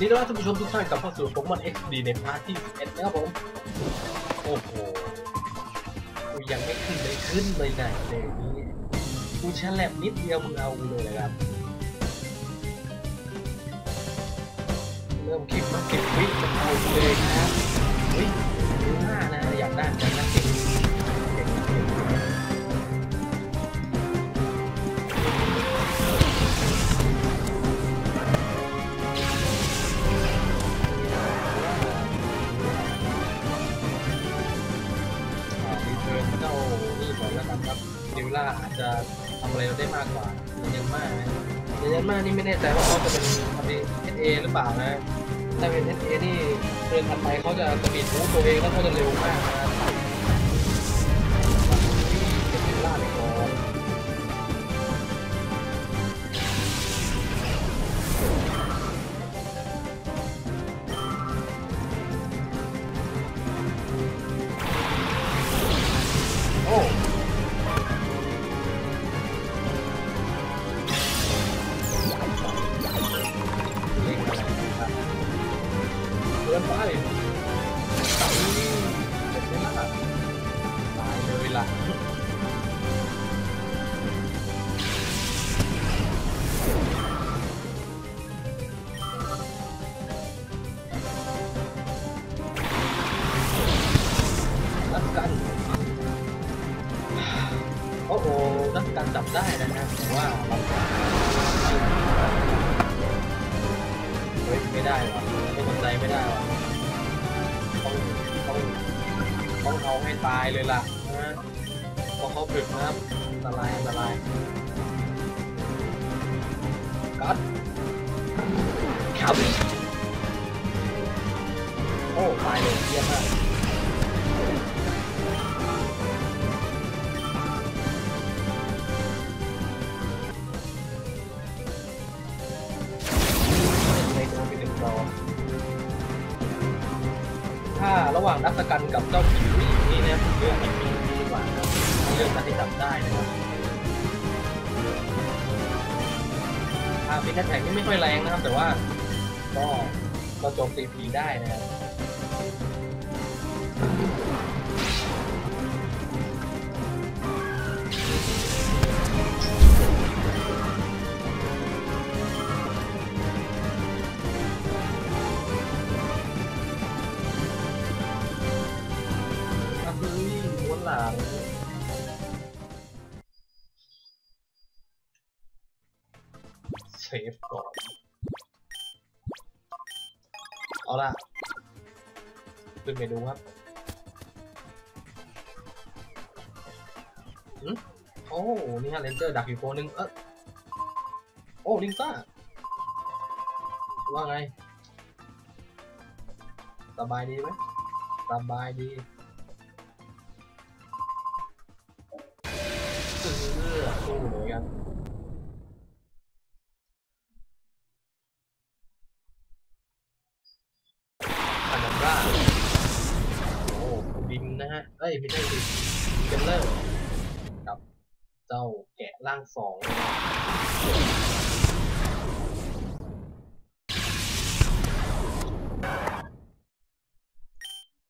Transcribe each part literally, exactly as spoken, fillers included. วันนี้เราท่านผู้ชมทุกท่านกลับเข้าสู่โปเกมอน เอ็กซ์ ดี ในพาร์ทที่สิบเอ็ดนะครับผมโอ้โหกูยังไม่ขึ้นเลยขึ้นเลยไหนเลยนี่กูแฉลบนิดเดียวมึงเอากูเลยนะครับเริ่มคลิปมาเก็บวิกจะเอากูเลยนะครับเฮ้ยดูหน้านะอยากได้จังนะเก็บอาจจะทำอะไรเราได้มากกว่าเยอะมากนะเยอะมากนี่ไม่แน่ใจว่าเขาจะเป็นทำเป็น เอส เอ หรือเปล่านะถ้าเป็น เอส เอ นี่เดินทันไปเขาจะสปีดมูฟตัวเองแล้วเขาจะเร็วมากนะที่เป็นเวลาในกองได้นะครับว่าเราเฮ้ยไม่ได้หรอไม่สนใจไม่ได้หรอต้องต้องต้องเอาให้ตายเลยล่ะนะพอเขาปึกนะครับอันตรายอันตรายกัดขับโอ้ตายเลยเยี่ยมมากระหว่างนักกันกับเจ้าผีผู้หญิงนี่นะเรื่องมันมีดีกว่าเรื่องการที่จับได้นะครับอาเป็นแท็กที่ไม่ค่อยแรงนะครับแต่ว่าก็ก็โจมตีผีได้นะครับเซฟก่อนเอาล่ะขึ้นเมนูครับอืมโอ้นี่ฮะเรนเจอร์ดักอยู่โฟนึงเออโอ้ลิงซ่าว่าไงสบายดีไหมสบายดีสู้เหมือนกันคานาร่าโอ้บินนะฮะเอ้ยไม่ได้ดิเจนเลอร์กับเจ้าแกะร่างสอง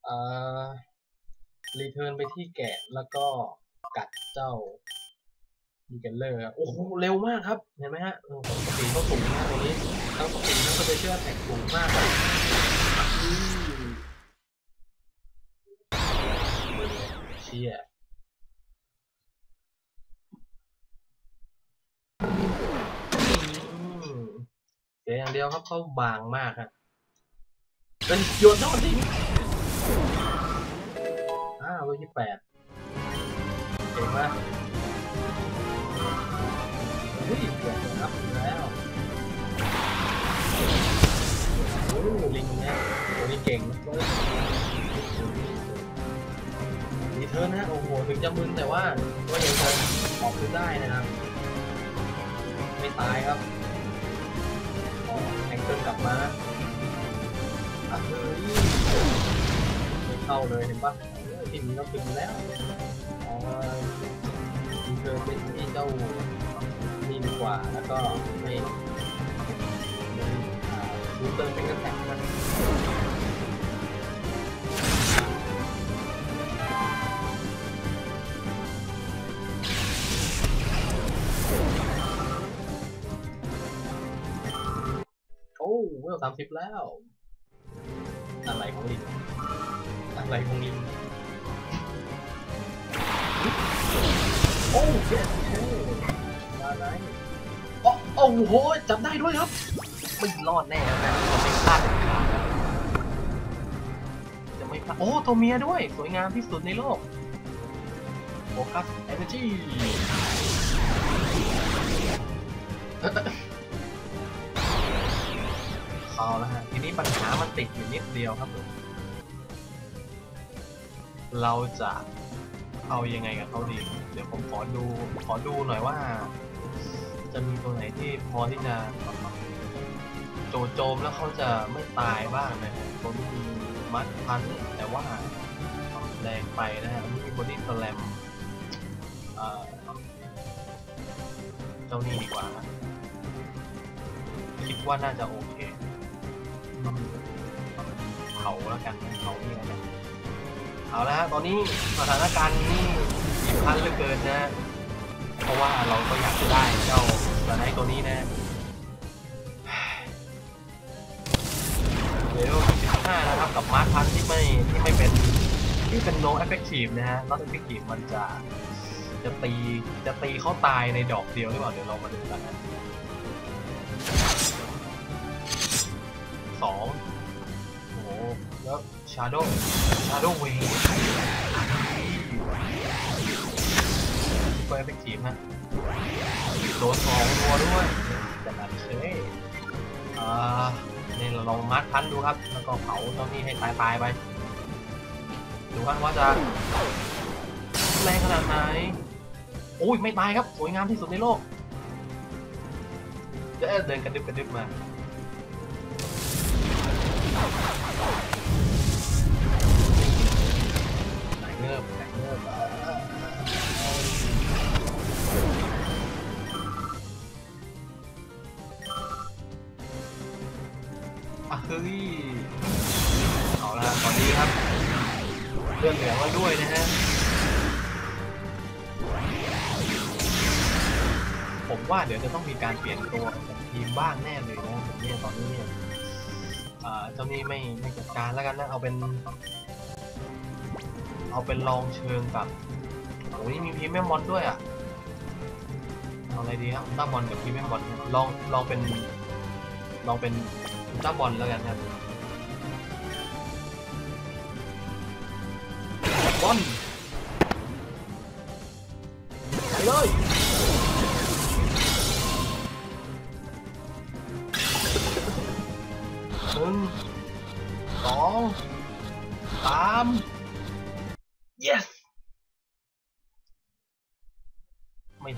อ่ารีเทิร์นไปที่แกะแล้วก็กัดเจ้าดีกันเลยครับโอ้โหเร็วมากครับเห็นไหมฮะสปีดเขาสูงมากตรงนี้ทั้งสปีดทั้งสเปเชียลแท็กสูงมากเลยเชี่ยเดี๋ยวอย่างเดียวครับเขาบางมากครับเป็นโยนนอดจริงอ้าวเบอร์ที่แปดเก่งมากเฮ้ยเกิดรับแล้วโอ้ลิงนะตัวนี้เก่งดีเทิร์นนะโอ้โหถึงจะมึนแต่ว่าก็ยังจะออกได้นะครับไม่ตายครับแองเกิลกลับมาอ่ะเฮ้ยไม่เข้าเลยเห็นปะทีมเราถึงแล้วอ๋อดีเทิร์นเป็นที่เจ้านี่ดีกว่าแล้วก็ไม่ ดูเติมเป็นกระแสมันโอ้เวลสามสิบแล้วอะไรของลิงอะไรของลิงโอ้เจ็ดโอ้มาไหนอ๋อโอ้โหจำได้ด้วยครับไม่รอดแน่นะไม่พลาดจะไม่พลาดโอ้ตัวเมียด้วยสวยงามที่สุดในโลกโฟกัสเอเนอร์จีเอาละฮะทีนี้ปัญหามันติดอยู่นิดเดียวครับผมเราจะเอายังไงกับเขาดีเดี๋ยวผมขอดูขอดูหน่อยว่าจะมีตัวไหนที่พอที่จะโจมโจมแล้วเขาจะไม่ตายบ้างนะผมมีมัดพันแต่ว่าแรงไปนะฮะมีบอดี้สแลมเจ้านี่ดีกว่านะคิดว่าน่าจะโอเคเขาแล้วกันเขานี่แล้วกันเอาละฮะตอนนี้สถานการณ์นี่บีบคั้นเหลือเกินนะเพราะว่าเราก็อยากจะได้เจ้าสไนตัวนี้นะเดี๋ยวสิบห้านะครับกับมาร์คพันที่ไม่ที่ไม่เป็นที่เป็นโนเอฟเฟกตีฟนะฮะโนเอฟเฟกตีฟมันจะจะตีจะตีเขาตายในดอกเดียวหรือเปล่าเดี๋ยวเรามาดูกันนะสองโอ้โหแล้วชาโดว์ชาโดว์เวย์ตัวเอฟเฟกตีฟนะโดนสองตัวด้วยแต่แบบเฉยอ่านี่เราลองมัดพันดูครับแล้วก็เผาเจ้านี่ให้ตายตายไปดูกันว่าจะแรงขนาดไหนโอ้ยไม่ตายครับสวยงามที่สุดในโลกเดินกระดึบกระดึบมาไหนเงือบไหนเงือบอ่ะเฮ้ยเอาละตอนนี้ครับเลื่อนเหลือไว้ด้วยนะฮะผมว่าเดี๋ยวจะต้องมีการเปลี่ยนตัวทีมบ้างแน่เลยนะผมเนี่ยตอนนี้เนี่ยเจ้านี้ไม่ไม่จัดการแล้วกันนะเอาเป็นเอาเป็นลองเชิงกับโอ้นี่มีพรีเมียมมอนด้วยอ่ะเอาอะไรดีครับต้ามอนกับพรีเมียมมอนลองลองเป็นลองเป็นต้ามอนแล้วกันครับบอลไปเลยหนึ่งสองสาม yes ไม่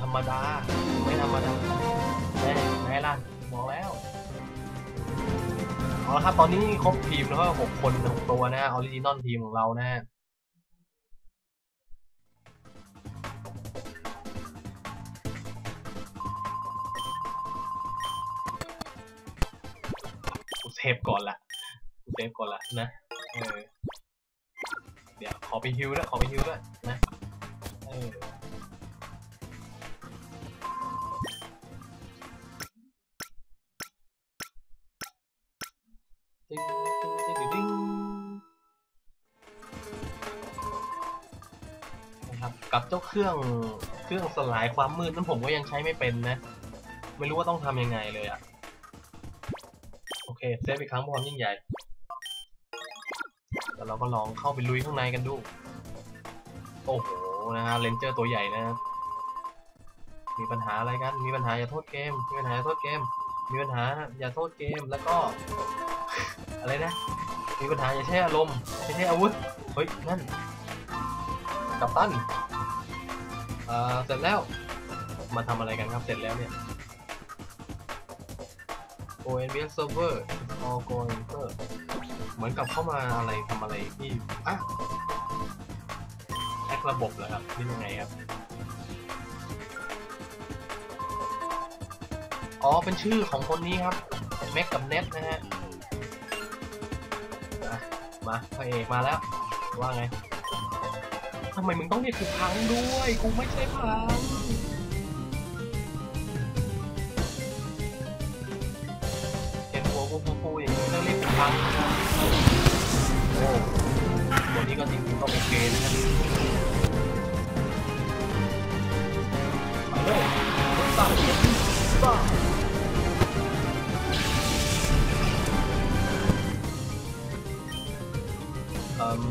ธรรมดาไม่ธรรมดาแน่แน่ล่ะบอกแล้วเอาละครับตอนนี้ครบทีมแล้วก็หกคนหกตัวนะออริจินอลทีมของเรานะเซฟก่อนละเซฟก่อนละนะ เออ เดี๋ยวขอไปฮิวแล้วขอไปฮิวแล้วนะเออติ๊งติ๊งติ๊งติ๊งนะครับกับเจ้าเครื่องเครื่องสลายความมืดนั้นผมก็ยังใช้ไม่เป็นนะไม่รู้ว่าต้องทำยังไงเลยอะโอเคเซฟอีกครั้งความยิ่งใหญ่แต่เราก็ลองเข้าไปลุยข้างในกันดูโอ้โหนะฮะเลนเจอร์ตัวใหญ่นะมีปัญหาอะไรกันมีปัญหาอย่าโทษเกมมีปัญหาอย่าโทษเกมมีปัญหาอย่าโทษเกมแล้วก็อะไรนะมีปัญหาอย่าใช้อารมณ์อย่าใช้อาวุธเฮ้ยนั่นกัปตันเอ่อเสร็จแล้วมาทำอะไรกันครับเสร็จแล้วเนี่ยโอ้ย เอ็น บี เอส Server ออโกอินเตอร์เหมือนกับเข้ามาอะไรทำอะไรที่อ่ะแฮกระบบเหรอครับนี่ยังไงครับอ๋อเป็นชื่อของคนนี้ครับแม็กกับเน็ตนะฮะ มาพระเอกมาแล้วว่าไงทำไมมึงต้องเรียกกูพังด้วยกูไม่ใช่พังเห็นหัวกูฟูฟูอย่างนี้ต้องเรียกกูพังโอ้ตัวนี้ก็จริงๆก็โอเคนะครับโอ้ต้องสั่งต้องอืม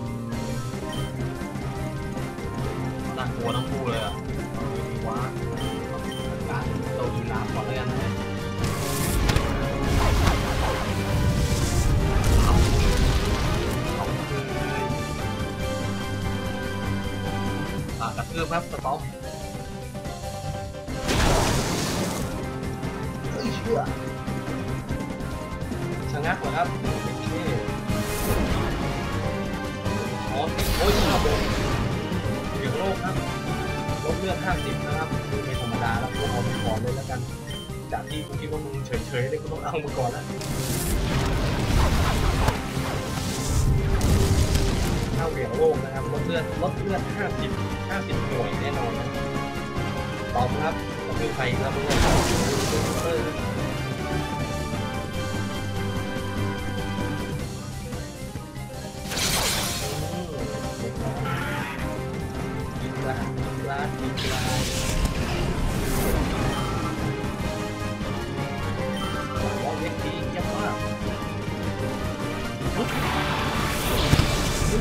น่ากลัวทั้งคู่เลยอ่ะดีวะการโดนยีราฟก่อนเลยนะอ่ะกระเพื่อมครับสต๊อปชะงักเหรอครับโอ้ยโอ้ยชาบงเกี่ยวโลกครับลบเลือดห้าสิบนะครับดูในธรรมดาแล้วกูเอาไปก่อนเลยแล้วกันจากที่กูคิดว่ามึงเฉยๆเลยกูต้องเอาไปก่อนแล้วข้าวเกี่ยวโลกนะครับลบเลือดลบเลือดห้าสิบ ห้าสิบหน่วยแน่นอนตอบครับก็คือใครครับมึง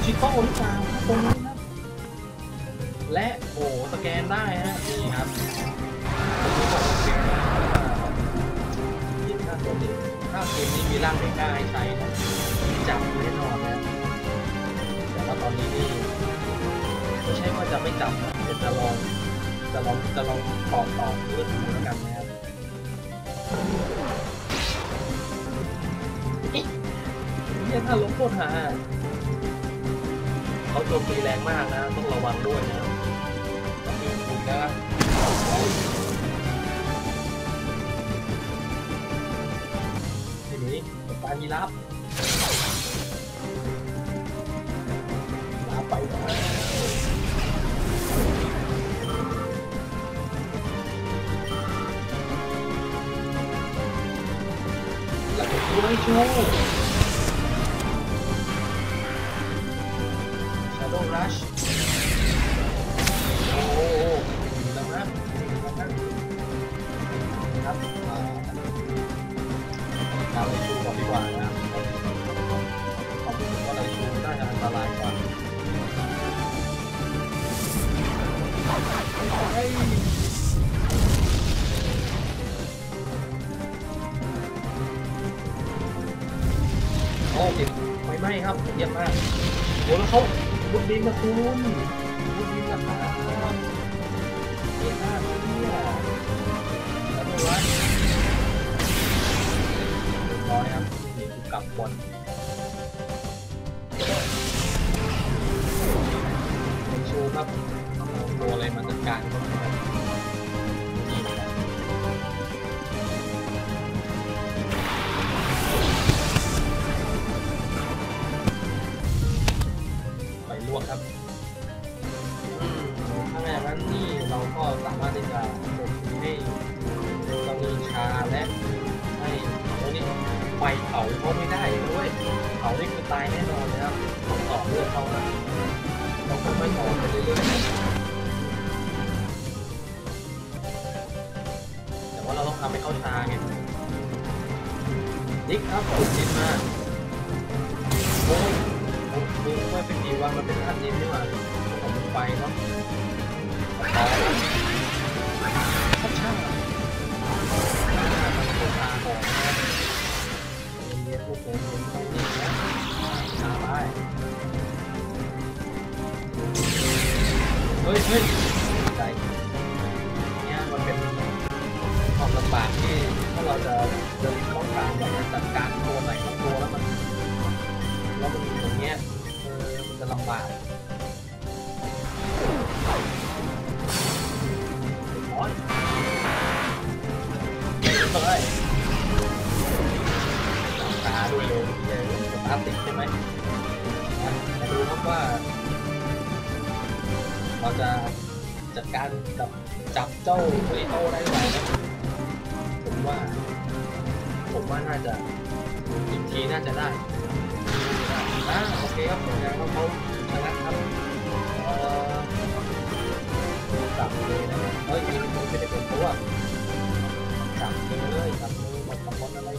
ชิโต้หรือเปล่าตรงนี้ครับและโอ้สแกนได้ฮะนี่ครับยิ่งถ้าตัวนี้ถ้าเกมนี้มีร่างเด็กกล้าให้ใช้นะจับแน่นอนนะแต่ว่าตอนนี้นี่ไม่ใช่ว่าจะไม่จับจะลองจะลองจะลองตอกตอกเพื่อดูแล้วกันนะครับยิ่งถ้าลงโคตรหาเขาโจมตีแรงมากนะต้องระวังด้วยนะต้องมีถูกนะครับทีนี้ตายีราฟลาไปนะหลักดูให้ชูโดรัชโอ้โหดังนะดังนะครับเราไปชูก่อนดีกว่านะขอบคุณว่าเราชูน่าจะอันตรายกว่าโอ้ยไม่ไหม้ครับเยี่ยมมากโอ้แล้วเขาบุดดินนะคุณบุดดินราคาเจ็ดห้าสิบเนี่ยแล้วดูว่าร้อยครับนี่คือกลับบนเป็นชูครับตัวอะไรมาจัดการก็ได้ครับถ้าแบบนั้นนี่เราก็สามารถที่จะปกติให้เราเนินชาและให้ตรงนี้ไฟเผาเขาไม่ได้ด้วยเผานี่คือตายแน่นอนเลยครับต่อเรื่องเขานะเราก็ไม่ต่อไปเรื่อยๆแต่ว่าเราต้องทำให้เขาชาไงนิกครับขุดดินมาโอ้ยดูว่าเป็นดีว่ามันเป็นขั้นนี้ด้วยของไฟเนาะข้าวช่างข้าวชาของเย็นๆพวกผมเย็นๆนี่นะชาได้เฮ้ยเฮ้ยใจเนี่ยมันเป็นความลำบากที่ถ้าเราจะเดินข้อตามเราจะจัดการตัวไหนข้อตัวแล้วมันแล้วมันอยู่ตรงเนี้ยมันจะลำบากร้อนเลยตาด้วยเลยสตาร์ทติดใช่ไหม จะจัดการกับจับเจ้าโอริโต้ได้ไหมผมว่าผมว่าน่าจะอีกทีน่าจะได้อ่าโอเคครับผมยังเขาชนะครับเอ่อจับเลยนะเฮ้ยผมไม่ได้เป็นตัวจับเลยจับเลยบอลบอลอะไร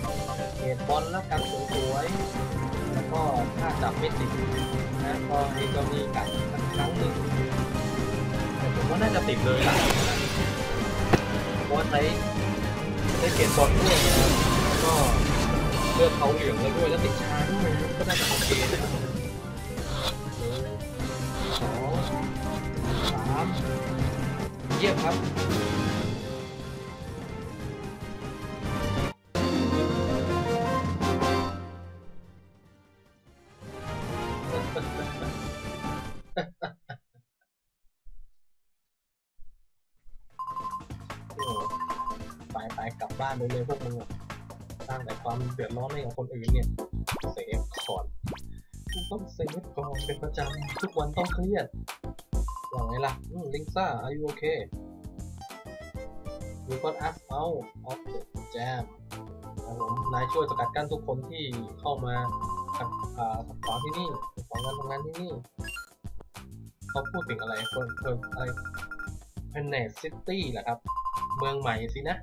เกตบอลแล้วกันสวยๆแล้วก็ถ้าจับไม่ติดนะก็ให้เจ้านี่กัดสักครั้งหนึ่งแต่ผมว่าน่าจะติดเลยล่ะบอลไหนได้เกตบอลด้วยแล้วก็เลือกเขาเหลืองแล้วด้วยแล้วติดช้าด้วยก็น่าจะโอเคนะครับสองสามเยี่ยมครับไปไปกลับบ้านไปเลยพวกมึงสร้างแต่ความเดือดร้อนให้กับคนอื่นเนี่ยเซฟก่อนต้องเซฟก่อนเป็นประจำทุกวันต้องเครียดอย่างไรล่ะลิงซ่า are you okay you got us out of the jam ครับผมนายช่วยสกัดกั้นทุกคนที่เข้ามาขัดขวางที่นี่ของงานทำงานที่นี่เขาพูดถึงอะไรเพิ่มเพิ่มอะไรเพนเนสซิตี้แหละครับเมืองใหม่สินะ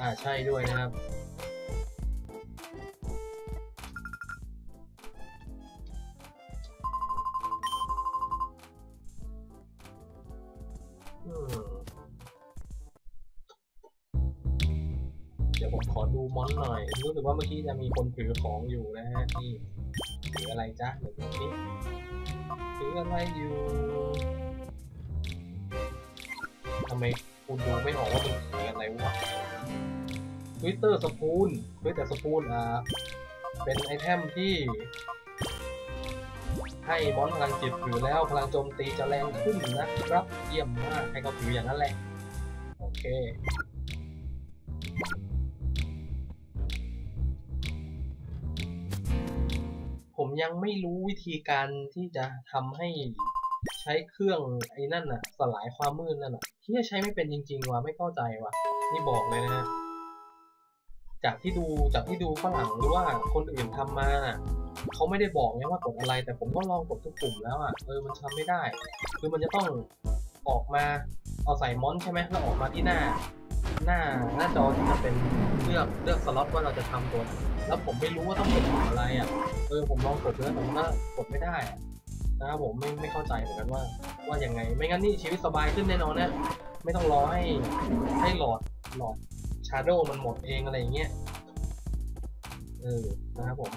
อ่าใช่ด้วยนะครับเดี๋ยวผมขอดูมอนหน่อยรู้สึกว่าเมื่อกี้จะมีคนถือของอยู่นะฮะนี่ถืออะไรจ๊ะเดี๋ยวนี้ถืออะไรอยู่ทำไมคุณดูไม่ออกว่าเป็นถืออะไรวะทวิตเตอร์สปูนเฮ้ยแต่สปูนอ่ะเป็นไอเทมที่ให้มอนพลังจิตถือแล้วพลังโจมตีจะแรงขึ้นนะครับเยี่ยมมากให้เขาถืออย่างนั้นแหละโอเคผมยังไม่รู้วิธีการที่จะทำให้ใช้เครื่องไอ้นั่นน่ะสลายความมืดนั่นน่ะที่จะใช้ไม่เป็นจริงๆว่ะไม่เข้าใจว่ะนี่บอกเลยนะฮะจากที่ดูจากที่ดูฝรั่งหรือว่าคนอื่นทำมาเขาไม่ได้บอกนะว่ากดอะไรแต่ผมก็ลองกดทุกปุ่มแล้วอ่ะเออมันทำไม่ได้คือมันจะต้องออกมาเอาใส่มอนใช่ไหมแล้วออกมาที่หน้าหน้าหน้าจอที่จะเป็นเลือกเลือกสล็อตว่าเราจะทำตัวแล้วผมไม่รู้ว่าต้องกดอะไรอ่ะเออผมลองกดแล้วผมก็กดไม่ได้นะครับผมไม่ไม่เข้าใจเหมือนกันว่าว่าอย่างไงไม่งั้นนี่ชีวิตสบายขึ้นแน่นอนนะไม่ต้องรอให้ให้หลอดหลอดชาร์โดมันหมดเองอะไรอย่างเงี้ยเออนะครับผม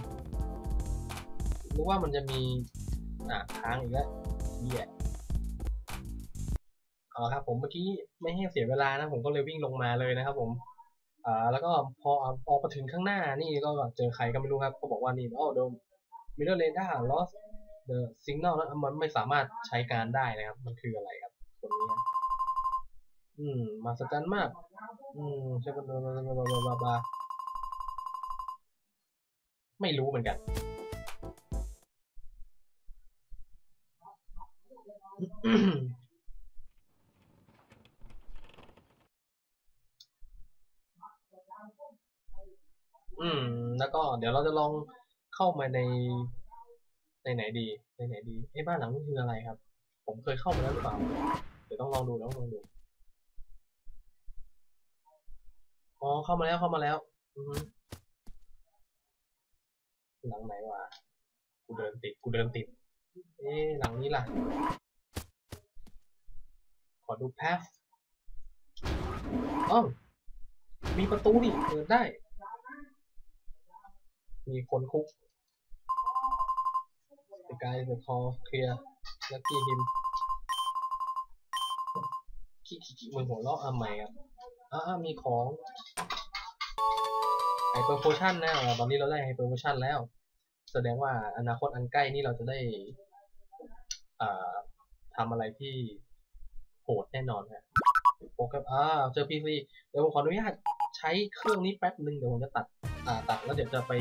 รู้ว่ามันจะมีอ่ะค้างอีกแล้วเหี้ยอ๋อครับผมเมื่อกี้ไม่ให้เสียเวลานะผมก็เลยวิ่งลงมาเลยนะครับผมอ่าแล้วก็พอออกมาถึงข้างหน้านี่ก็เจอใครก็ไม่รู้ครับเขาบอกว่านี่อ๋อโดมมิเตอร์เรนด้า lost the signal นะมันไม่สามารถใช้การได้นะครับมันคืออะไรครับคนนี้อืมมาสะใจมากอืมใช่ปะบาไม่รู้เหมือนกันอืมแล้วก็เดี๋ยวเราจะลองเข้ามาในในไหนดีในไหนดีไอ้บ้านหลังนี้คืออะไรครับผมเคยเข้ามาแล้วหรือเปล่าเดี๋ยวต้องลองดูแล้วลองดูอ๋อเข้ามาแล้วเข้ามาแล้วอือหลังไหนวะกูเดินติดกูเดินติดเอ๊ะหลังนี้ล่ะขอดูแพสอ๋อมีประตูนี่เปิดได้มีคนคุกสกายเดอะคอเคลียร์ลักกี้ฮิมขี้ขี้มือหัวเราะอ่ะใหม่ครับอ่ามีของไฮเปอร์โพชั่นนะตอนนี้เราได้ไฮเปอร์โพชั่นแล้วแสดงว่าอนาคตอันใกล้นี่เราจะได้อ่าทำอะไรที่โหดแน่นอนฮะโปรแกรมอ่าเจอพีซีเดี๋ยวผมขออนุญาตใช้เครื่องนี้แป๊บหนึ่งเดี๋ยวผมจะตัด ตัดแล้วเดี๋ยวจะไป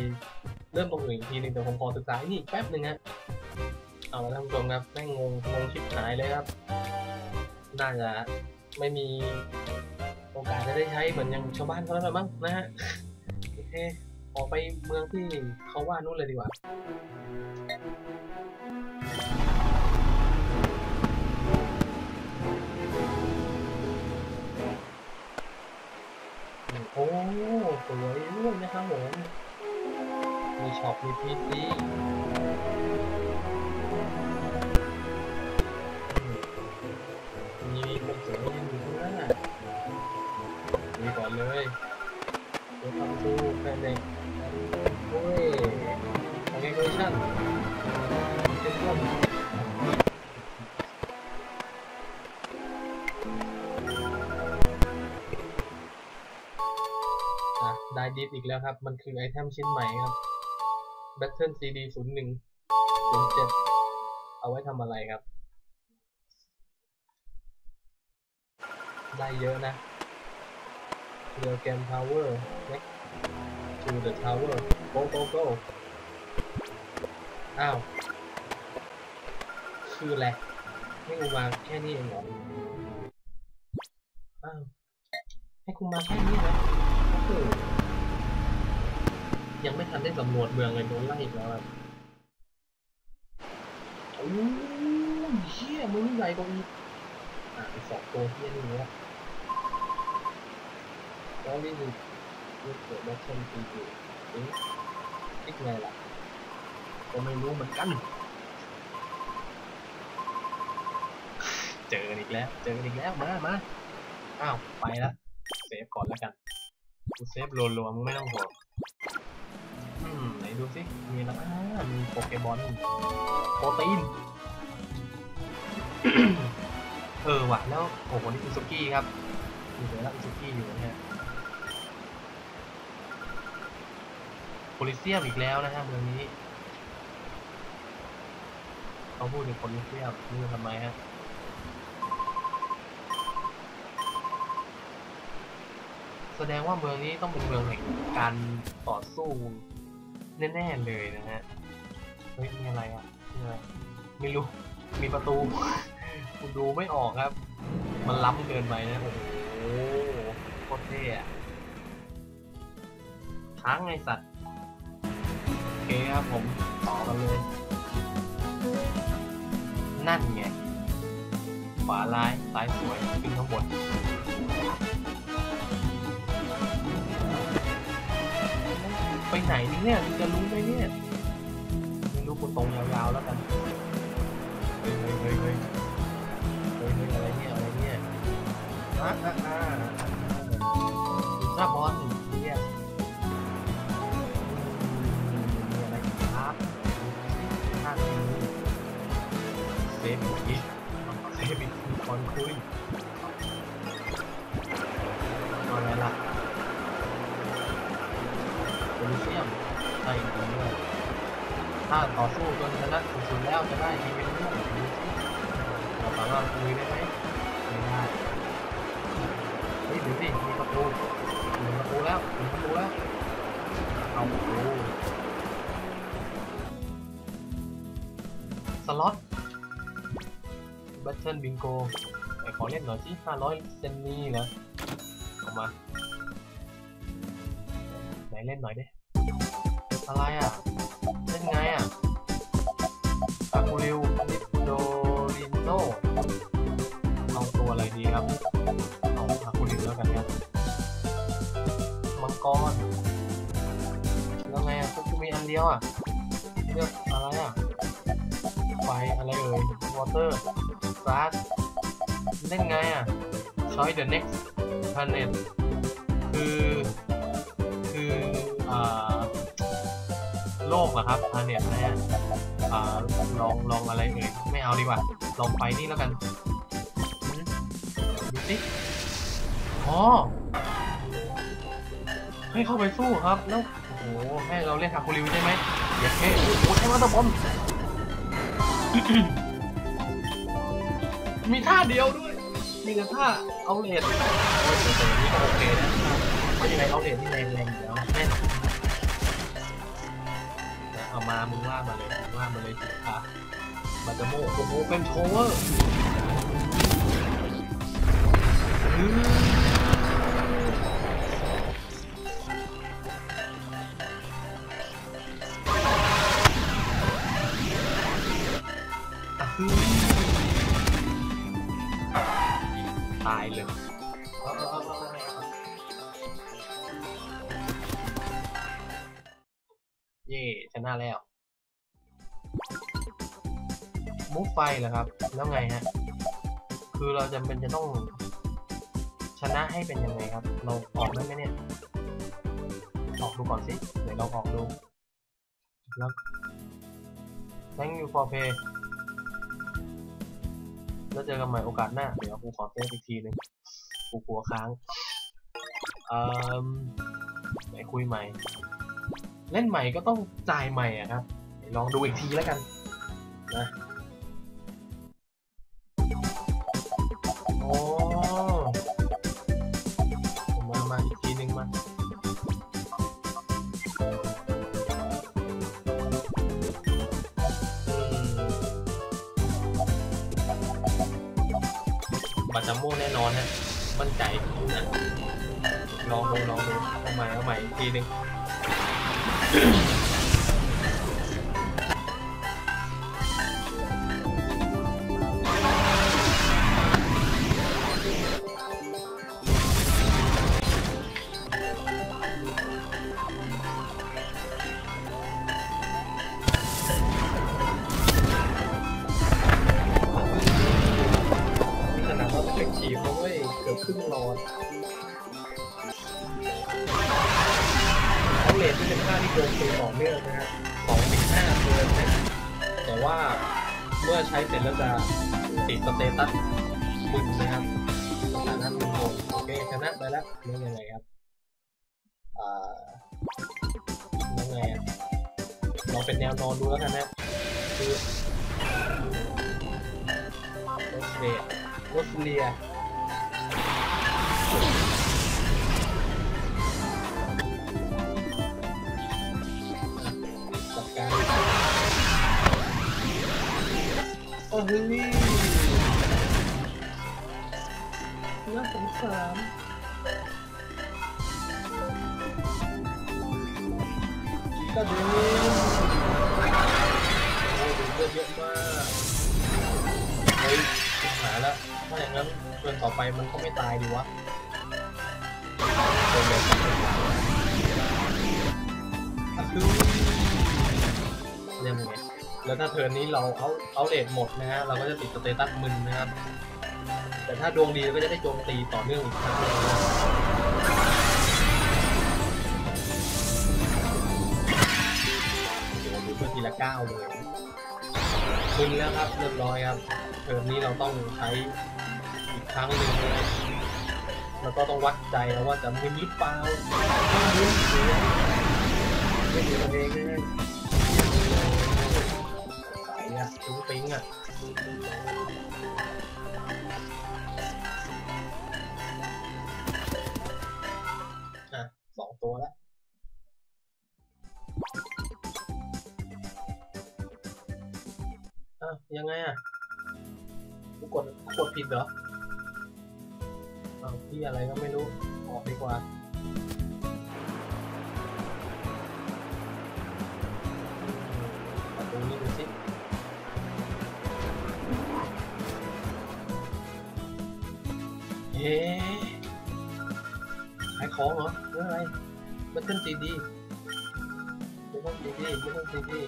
เริ่มตรงอื่นอีกทีนึงเดี๋ยวผมขอศึกษานี่แป๊บนึงฮะเอาละท่านผู้ชมครับแม่งงงงงชิบหายเลยครับน่าจะไม่มีโอกาสจะได้ใช้เหมือนอย่างชาวบ้านเขาแล้วมั้งนะฮะโอเคออกไปเมืองที่เขาว่านู่นเลยดีกว่าโอ้สวยด้วยนะครับผมมีช็อปมีพีซีมีคนสวยยืนอยู่ข้างหน้ามีก่อนเลยเดี๋ยวทำดูแฟนเด็กโอ้ยของเอเวอร์ชั่นเป็นต้นได้ดิฟอีกแล้วครับมันคือไอเทมชิ้นใหม่ครับ Battle ซี ดี ศูนย์หนึ่ง ศูนย์เจ็ดเอาไว้ทำอะไรครับได้เยอะนะ Real Game Power Next to the Tower Go Go Go อ้าวชื่อแหละให้กูมาแค่นี้เองเหรออ้าวให้กูมาแค่นี้นะยังไม่ทันได้สำรวจเมืองเลยโดนไล่อีกแล้วครับโอ้ยเชี่ยมึงใหญ่กว่าอีกอ่ะสองตัวเที่ยนี่แล้วแล้วนี่คือนี่เกิดแบทเทิลปีอยู่เอ๊ะนี่ไงล่ะก็ไม่รู้เหมือนกันเจออีกแล้วเจออีกแล้วมามาอ้าวไปละเซฟก่อนแล้วกันกูเซฟโหลๆมึงไม่ต้องห่วงไหนดูสิมีอะไรบ้างมีโปเกมอนโปรตีน เออว่ะแล้วโอ้โหนี่คือซุกี้ครับอยู่เลยละซุกี้อยู่นะฮะโพลิเซียมอีกแล้วนะฮะเมืองนี้เขาพูดถึงโพลิเซียมนี่ทำไมฮะแสดงว่าเมืองนี้ต้องเป็นเมืองแห่งการต่อสู้แน่ๆเลยนะฮะเฮ้ยมีอะไรอ่ะมีอะไรไม่รู้มีประตูคุณดูไม่ออกครับมันล้ำเกินไปนะโอ้โหโคตรเท่อะค้างไอสัตว์โอเคครับผมต่อกันเลยนั่นไงขวาลายซ้ายสวยขึ้นข้างบนไปไหนเนี่ยจะรู้ไหมเนี่ยไม่รู้กูตรงยาวๆแล้วกันเฮ้ยเฮ้ยเฮ้ยเฮ้ยอะไรเนี่ยอะไรเนี่ยอ่าอ่าอ่าดูซาบอนเนี่ยมีอะไรครับท่าทีเซฟอีกเซฟอีกคอนคุยอะไรล่ะโพลิเซียมใช่ตัวนี้ถ้าต่อสู้จนชนะสุดๆแล้วจะได้อีเวนต์ร่วมเราสามารถคุยได้ไหมไม่ได้นี่ดูสิมีประตูมีประตูแล้วมีประตูแล้วเอาประตูสล็อตแบทเทิลบิงโกไอ้ขอเล่นหน่อยสิห้าร้อยเซนนี่นะออกมาเล่นหน่อยดิอะไรอ่ะเล่นไงอ่ะอาคูริวโดริโนเอาตัวอะไรดีครับเอาอาคูริวแล้วกันครับมังกรแล้วไงอ่ะก็มีอันเดียวอ่ะเลือกอะไรอ่ะไฟอะไรเอ่ยวอเตอร์กราสเล่นไงอ่ะ Choice the next planet คือโลกอะครับพาเน็ตนะฮะลองลองอะไรเลยไม่เอาดีกว่าลองไปนี่แล้วกันดูสิอ๋อให้เข้าไปสู้ครับแล้วโอ้โหให้เราเล่นฮาคูริวใช่ไหมอยากให้โอ้โหให้มาตะบอมมีท่าเดียวด้วยมีแต่ท่าเอาเลดโอ้ยแต่แบบนี้ก็โอเคนะเพราะยังไงเอาเลดนี่แรงแรงอยู่แล้วแม่ มามึงว่ามาเลยมึงว่ามาเลยอ่ะมาจะโมโอ้โหเป็นโชว์เวอร์ตายเลยเย่ชนะแล้วมุกไฟเหรอครับแล้วไงฮะคือเราจำเป็นจะต้องชนะให้เป็นยังไงครับเราออกได้ไหมเนี่ยออกดูก่อนสิเดี๋ยวเราออกดูแล้ว thank you for pay แล้วเจอกันใหม่โอกาสหน้าเดี๋ยวกูขอเซฟอีกทีนึงกูกลัวค้างเอ่อไปคุยใหม่เล่นใหม่ก็ต้องจ่ายใหม่อ่ะครับลองดูอีกทีแล้วกันนะโอ้มามาอีกทีหนึ่งมาบัตรจำโม่แน่นอนนะมั่นใจนะลองดูลองดูเอาใหม่เอาใหม่อีกทีหนึ่งใช้เสร็จแล้วจะติดสเตตัสบุญนะครับสถานะบุญโอเคชนะไปแล้วนี่ยังไงครับอ่ายังไงเราเป็นแนวนอนดูแล้วกันนะคือโอเคโรสเลียจัดการโอ้โหนี่น่าสงสารก็ดูโอ้ดูเยอะมากเฮ้ยหาแล้วถ้าอย่างนั้นเดินต่อไปมันก็ไม่ตายดีวะโดนเลยเรียบร้อยแล้วถ้าเทิร์นนี้เราเอาเอาเลทหมดนะฮะเราก็จะติดสเตตัสมึนนะครับแต่ถ้าดวงดีก็จะได้โจมตีต่อเนื่องอีกครั้งนึงเดี๋ยวดูเพื่อทีละเก้าเลยมึนแล้วครับเรียบร้อยครับเทิร์นนี้เราต้องใช้อีกครั้งหนึ่งเลยแล้วก็ต้องวัดใจแล้วว่าจะมึนหรือเปล่ามึนหรือไม่มึนเองเลยจุ๊บปิ้งอ่ะอ่ะสองตัวแล้วอ่ะยังไงอ่ะกูกดกดผิดเหรออ้าวที่อะไรก็ไม่รู้ออกดีกว่าประตูนี้ดูสิเอ๊ะขายของเหรอเรื่องอะไรมันต้องดีดีมันต้องดีดีมันต้องดีดี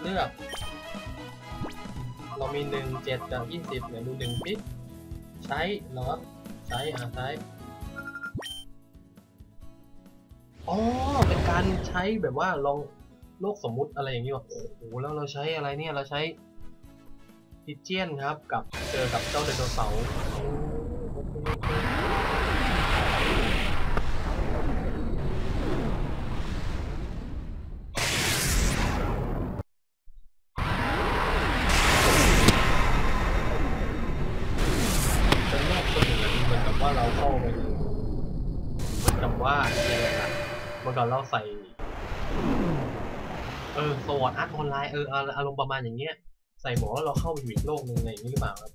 เลือกเรามีหนึ่งเจ็ดกับยี่สิบเดี๋ยวดูหนึ่งพิษใช้เหรอใช้อ่ะใช้อ๋อเป็นการใช้แบบว่าลองโลกสมมุติอะไรอย่างนี้ว่ะโอ้โหแล้วเราใช้อะไรเนี่ยเราใช้พิเจียนครับกับเจอกับเจ้าไดโนเสาร์เป็นโลกคนหนึ่งเหมือนกับว่าเราเข้าไปเหมือนกับว่าอะไรนะมัน การล่อไฟเออสวอตอาร์ตออนไลน์เอออารมณ์ประมาณอย่างเงี้ยใส่หมอเราเข้าอยู่อีกโลกหนึ่งอะไรอย่างนี้หรือเปล่าครับ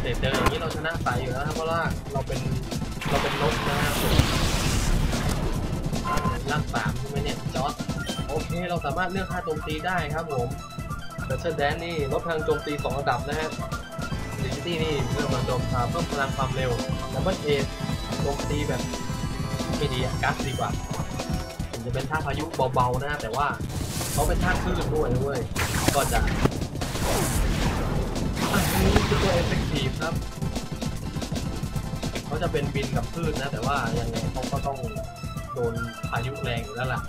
เด็ดเดินอย่างนี้เราชนะสายอยู่แล้วนะเพราะว่าเราเป็นเราเป็นนกนะฮะล่างสามใช่ไหมเนี่ยจอร์จโอเคเราสามารถเลือกค่าโจมตีได้ครับผมแต่เชดแดนนี่ลดพลังโจมตีสองระดับนะฮะดิจิตี้นี่เรื่องมันโจมตีเพิ่มพลังความเร็วแต่เมื่อเอทโจมตีแบบไม่ดีกัสดีกว่าถึงจะเป็นท่าพายุเบาๆนะแต่ว่าเขาเป็นท่าคลื่นด้วยด้วยก็จะนี่คือตัวเอฟเฟกตีฟครับเขาจะเป็นบินกับคลื่นนะแต่ว่ายังไงเขาก็ต้องโดนพายุแรงอยู่แล้วล่ะ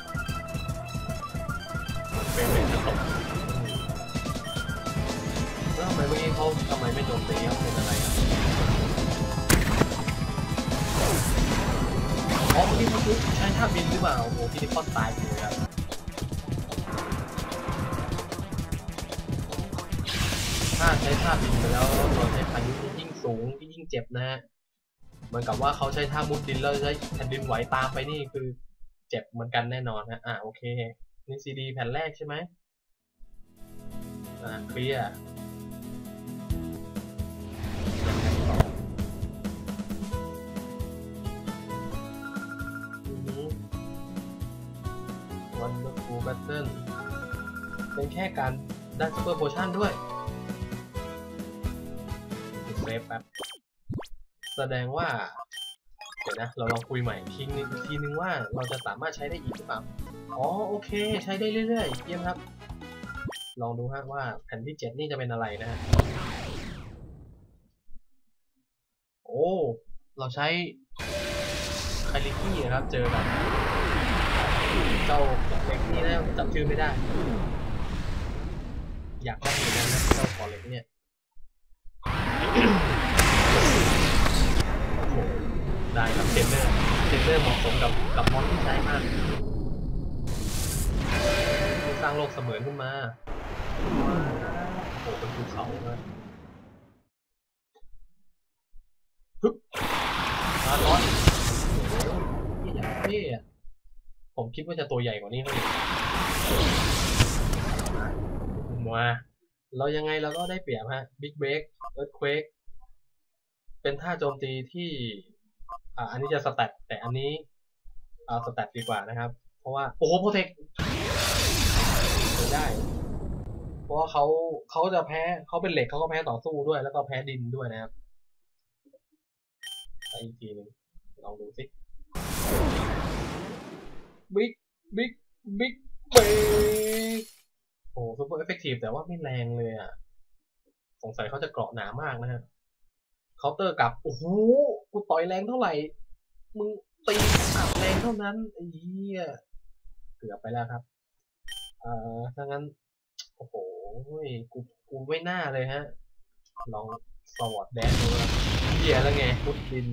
เป็นเป็นตกแล้วทำไมเมื่อกี้เขาทำไมไม่โดนตีเขาเป็นอะไรอ่ะอ๋อเมื่อกี้เขาใช้ท่าบินหรือเปล่าโอ้โหที่นี่ป้อนตายเลยครับถ้าใช้ท่าบินไปแล้วโดนใช้พายุยิ่งสูงยิ่งเจ็บนะฮะเหมือนกับว่าเขาใช้ท่ามุดดินแล้วใช้แผ่นดินไหวตามไปนี่คือเจ็บเหมือนกันแน่นอนนะอ่ะโอเคนี่ซีดีแผ่นแรกใช่ไหมอ่าเคลียร์วันเดอร์ฟูลแบตเทิลเป็นแค่การดันซูเปอร์โพชั่นด้วยเซฟครับแสดงว่าเดี๋ยวนะเราลองคุยใหม่ทีนึงทีนึงว่าเราจะสามารถใช้ได้อีกหรือเปล่าอ๋อโอเคใช้ได้เรื่อยๆเยี่ยมครับลองดูฮะว่าแผ่นที่เจ็ดนี่จะเป็นอะไรนะฮะโอ้เราใช้คาลิกี้นะครับเจอแบบเจ้าเล็กนี่นะจำชื่อไม่ได้อยากได้เหมือนกันนะเจ้าขอเล็กเนี่ยได้ครับเทนเนอร์เทนเนอร์เหมาะสมกับกับมอนที่ใช้มากสร้างโลกเสมือนขึ้นมาโอ้เป็นภูเขาเลยฮึบอาร์ตอนนี่อย่างนี้ผมคิดว่าจะตัวใหญ่กว่านี้เลยมาเรายังไงเราก็ได้เปรียบฮะบิ๊กเบรกเอิร์ธเควกเป็นท่าโจมตีที่อ่าอันนี้จะสแตทแต่อันนี้เอาสแตทดีกว่านะครับเพราะว่าโอ้โหโปรเทคได้เพราะเขาเขาจะแพ้เขาเป็นเหล็กเขาก็แพ้ต่อสู้ด้วยแล้วก็แพ้ดินด้วยนะครับไปอีกทีนึงลองดูสิบิ๊กบิ๊กบิ๊กเบรกโอ้โหซูเปอร์เอฟเฟกตีฟแต่ว่าไม่แรงเลยอ่ะสงสัยเขาจะเกราะหนามากนะฮะเคาน์เตอร์กับโอ้โหกูต่อยแรงเท่าไหร่มึงตีอับแรงเท่านั้นไอ้เหี้ยเกือบไปแล้วครับเอ่อถ้างั้นโอ้โหกูกูไม่น่าเลยฮะลองสวอตแดนดูนะเหี้ยแล้วไงพุดดิน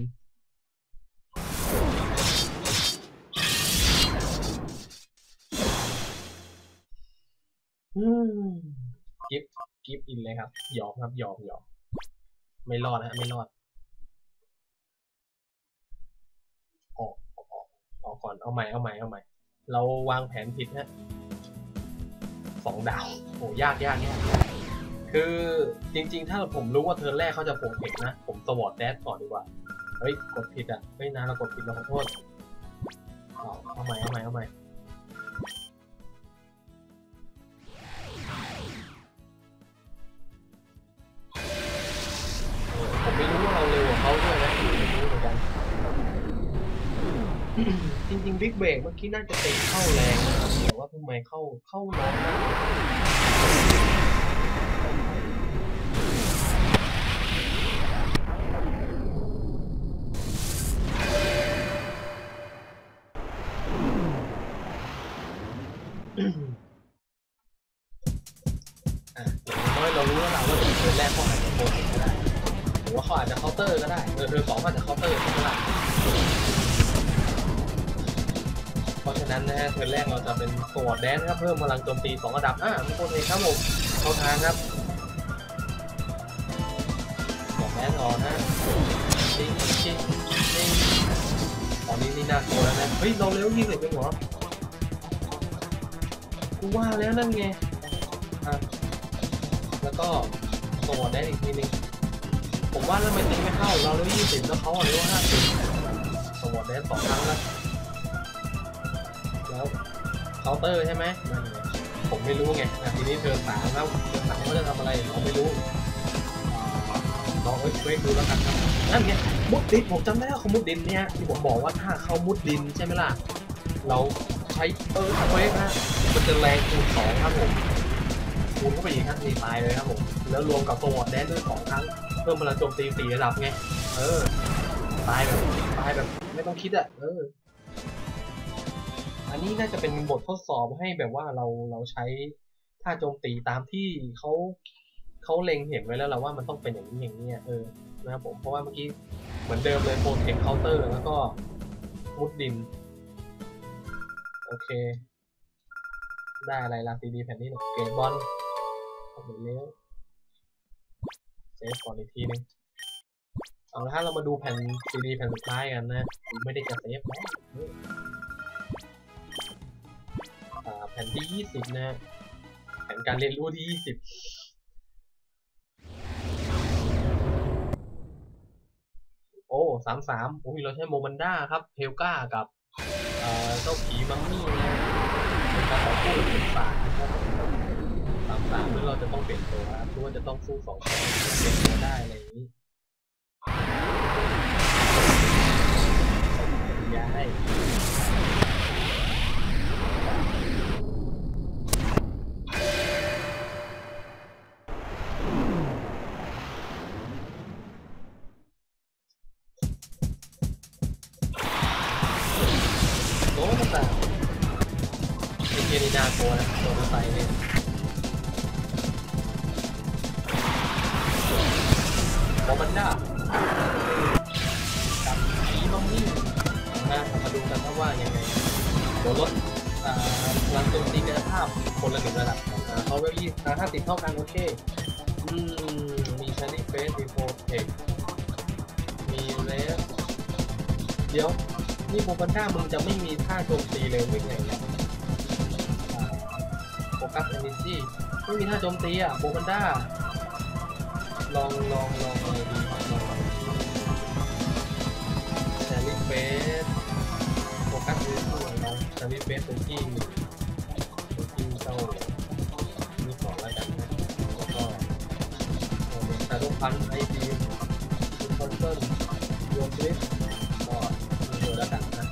อืมกิฟต์กิฟต์อินเลยครับยอมครับยอมยอมไม่รอดนะไม่รอดออกออกออกก่อนเอาใหม่เอาใหม่เอาใหม่เราวางแผนผิดนะสองดาวโอ้ยากยากเนี่ยคือจริงๆถ้าผมรู้ว่าเธอแรกเขาจะโผล่เอกนะผมสวอตแดดก่อนดีกว่าเฮ้ยกดผิดอ่ะเฮ้ยนะเรากดผิดเราขอโทษเอาใหม่เอาใหม่เอาใหม่ผมไม่รู้ว่าเราเร็วกว่าเขาด้วยนะไม่รู้เหมือนกันจริงๆบิ๊กเบรกเมื่อกี้น่าจะเตะเข้าแรงนะครับแต่ว่าทำไมเข้าเข้าน้อยนะอ่ะอย่างน้อยเรารู้แล้วล่ะว่าเป็นเกมแรกเขาอาจจะโดนก็ได้ว่าเขาอาจจะเคาน์เตอร์ก็ได้เออเออสองอาจจะเคาน์เตอร์ก็ได้เพราะฉะนั้นนะฮะเทิร์นแรกเราจะเป็นสวอตแดนซ์ครับเพิ่มพลังโจมตีสองระดับอ่ะมีโปรเทคครับผมเข้าทางครับสวอตแดนซ์ออนฮะจริงจริงจริงอ อนนี้นี่น่ากลัวแล้วนะเฮ้ยเราเร็วยิ่งเลยเป็นหรอกูว่าแล้วนั่นไงอ่ะแล้วก็โซ่ได้อีกทีนึงผมว่าแล้วมันตีไม่เข้าเราเร็วยี่สิบแล้วเขาเร็วห้าสิบโซ่ได้สองครั้งแล้วแล้วเคาน์เตอร์ใช่ไหมผมไม่รู้ไงทีนี้เธอสามแล้วสามเขาจะทำอะไรเราไม่รู้ลองเอ้ยเว้ยดูแล้วกันครับนั่นไงมุดดินผมจำได้ว่าเขามุดดินเนี่ยที่ผมบอกว่าถ้าเขามุดดินใช่ไหมล่ะเราใช้เออเว้ยนะมันจะแรงคูณสองครับผมคูณเข้าไปอีกครับนี่ตายเลยครับผมแล้วรวมกับตัวแดนด้วยสองครั้งเพิ่มพลังโจมตีสี่ระดับไงเออตายแบบตายแบบไม่ต้องคิดอ่ะเอออันนี้น่าจะเป็นบททดสอบให้แบบว่าเราเราใช้ท่าโจมตีตามที่เขาเขาเล็งเห็นไว้แล้วเราว่ามันต้องเป็นอย่างนี้อย่างนี้เออนะครับผมเพราะว่าเมื่อกี้เหมือนเดิมเลยโปรเทคเคาน์เตอร์แล้วก็มุดดินโอเคได้อะไรล่ะซีดีแผ่นนี้หน่อยเกมบอลเอาไปเลี้ยวเซฟก่อนอีกทีนึงเอาละถ้าเรามาดูแผ่นซีดีแผ่นสุดท้ายกันนะไม่ได้จะเซฟนะแผ่นที่ยี่สิบนะแผนการเรียนรู้ที่ยี่สิบโอ้สามสามโอ้ยเราใช้โมบันด้าครับเฮลก้ากับเจ้าผีมัมมี่นะเป็นการต่อสู้เป็นสามสามสามเมื่อเราจะต้องเปลี่ยนตัวครับเพราะว่าจะต้องสู้สองคนเปลี่ยนตัวได้อะไรอย่างนี้ยาให้เท่ากันโอเคอืมมีชานิเฟสมีโฟเทคมีเลสเดี๋ยวนี่โมบันด้ามึงจะไม่มีท่าโจมตีเลยวิ่งไงเนี่ยโฟกัสเอเนจีไม่มีท่าโจมตีอ่ะโมบันด้าลองลองลองลองดีลองลองชานิเฟสโฟกัสเอเนจีลองชานิเฟสตัวที่ตัวที่เจ้าแต่ต้องพันไอพีคอนเฟิร์มรวมชีวิตก็เยอะแล้วกันนะ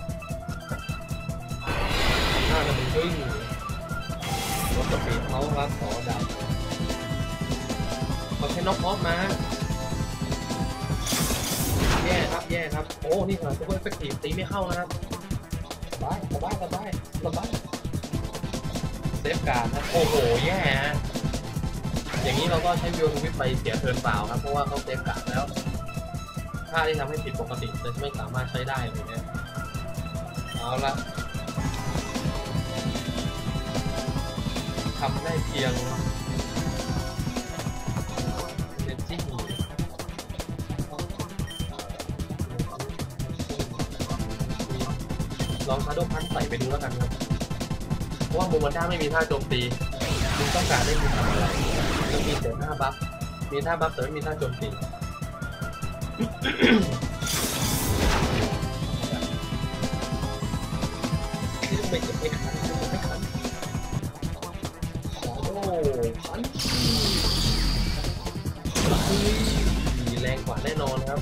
ถ้าจะเป็นพึ่งรถจะปีนเขาครับขอดาวเขาใช้น็อกออฟมาแย่ครับแย่ครับโอ้นี่ขนาดซุปเปอร์เอฟเฟกตีตีไม่เข้านะครับสบายสบายสบายสบายเซฟการ์ดนะโอ้โหแย่ฮะอย่างนี้เราก็ใช้วิวทวิปไปเสียเทิร์นเปล่าครับเพราะว่าเขาเซฟกลับแล้วถ้าที่ทำให้ผิดปกติจะไม่สามารถใช้ได้เลยนะเอาละทำได้เพียงเล่นจิ้งลองชาร์โดพันใส่ไปดูแล้วกันครับเพราะว่าโมบันด้าไม่มีท่าโจมตีคุณต้องการได้คุณทำอะไรมีเสร็จหน้าบัฟมีท่าบัฟแต่ไม่มีท่าโจมตีไม่เก็บไม่ขันไม่ขันโอ้ขันดีแรงกว่าแน่นอนครับ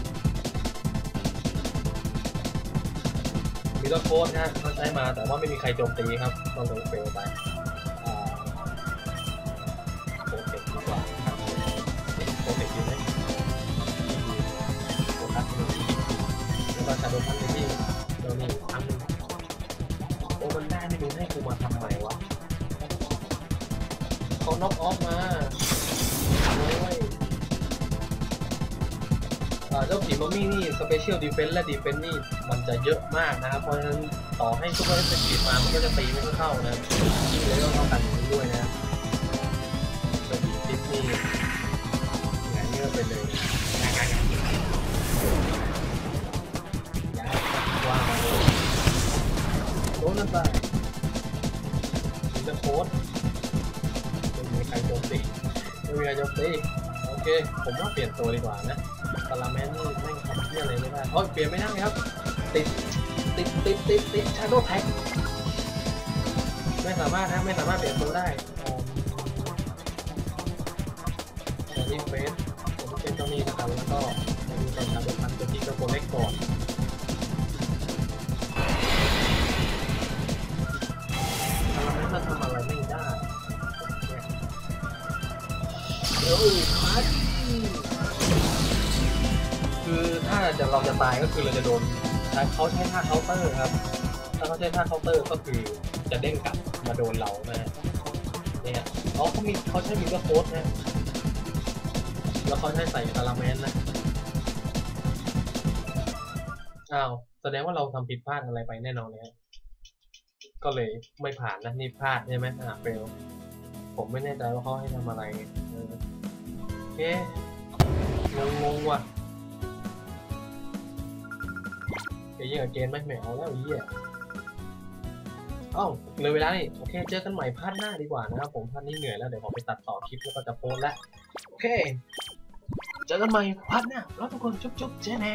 มีตัวโค้ดฮะเขาใช้มาแต่ว่าไม่มีใครโจมตีครับต้องลงเฟลไปชาโดว์พันที่เรามีอันนึงโอ้มันได้ไม่รู้ให้กูมาทำไมวะเขาน็อกออฟมาโอ้ยเจ้าผีมัมมี่นี่สเปเชียลดีเฟนส์และดีเฟนส์นี่มันจะเยอะมากนะครับเพราะฉะนั้นต่อให้ซุปเปอร์สกิลมามันก็จะตีไม่เข้านะยิ่งเลยก็เข้ากันด้วยนะเจ้าผีติดนี่หงายเงี้ยไปเลยนะครับWow. จะโพสไม่มีใครโจมตีไม่มีใครโจมตีโอเคผมว่าเปลี่ยนตัวดีกว่านะซาลาแมนนี่ไม่ทำเรื่องอะไรไม่ได้โอ้ยเปลี่ยนไม่ได้ครับติดติดติดติดติดชาร์โดแพ็คไม่สามารถนะไม่สามารถเปลี่ยนตัวได้อันนี้เฟสผมเป็นเจ้านี้นะครับแล้วก็มีการทำเป็นพันตัวที่จะโกเล็กก่อนมันทำอะไรไม่ได้เดี๋ยวพัดคือถ้าจะเราจะตายก็คือเราจะโดนเขาใช้ท่าเคาน์เตอร์ครับถ้าเขาใช้ท่าเคาน์เตอร์ก็คือจะเด้งกลับมาโดนเรานะเนี่ยเขาเขามีเขาใช้มิเตอร์โค้ดนะแล้วเขาใช้ใส่ซาลาแมนนะอ้าวแสดงว่าเราทำผิดพลาดอะไรไปแน่นอนเลยก็เลยไม่ผ่านนะนี่พลาดใช่ไหมอ่ะเฟลผมไม่แน่ใจว่าเขาให้ทำอะไรโอเคงงๆว่ะเดี๋ยวยิ่งกับเกมไม่แหมวแล้วอี๋อ้าวเหลือเวลานี่โอเคเจอกันใหม่พาร์ทหน้าดีกว่านะครับผมพาร์ทนี้เหนื่อยแล้วเดี๋ยวผมไปตัดต่อคลิปแล้วก็จะโพสต์แล้วโอเคเจอกันใหม่พาร์ทหน้าแล้วทุกคนจุ๊บๆเจ๊แน่